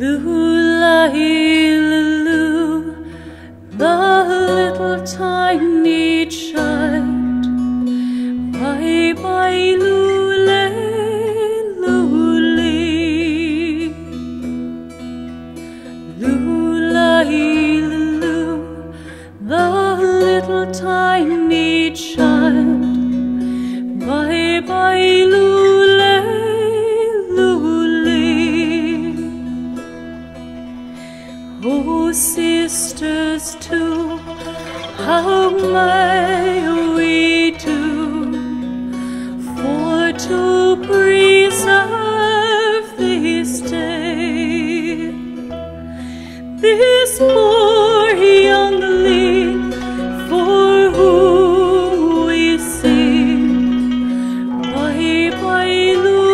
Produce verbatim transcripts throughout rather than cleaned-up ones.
Loo-la-hee-la-loo, the little tiny child. Bye-bye, loo-lay-loo-lee. Loo-la-hee-la-loo, the little tiny child. Bye-bye, loo-lay-loo-lee. Oh, sisters too, how may we do for to preserve this day, this poor young link for whom we sing, bye bye Lou.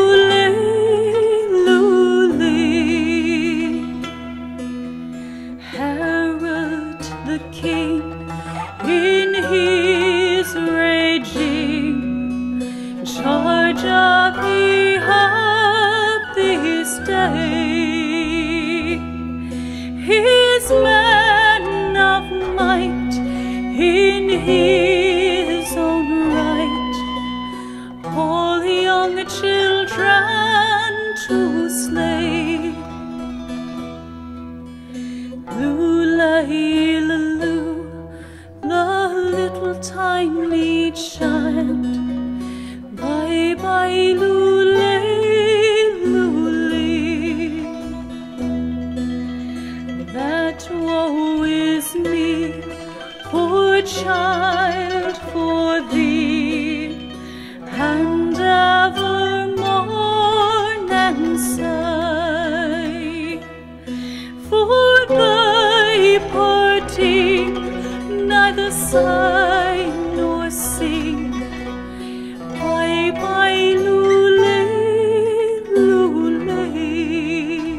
Herod the king, in his raging charge up he had this day. His man of might, in his own right, all young children to slay. Loo-la-hee-la-loo, the little tiny child. Bye-bye, loo-lay-loo-lee. That woe is me, poor child, for thee, and ever mourn and sigh for the neither sigh nor sing. Bye bye, loo-lay, loo-lay.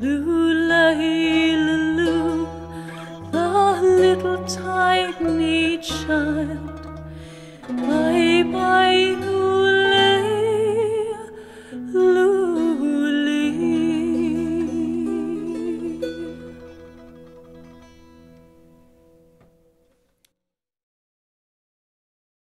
Loo-la-hee-la-loo, the little tiny child.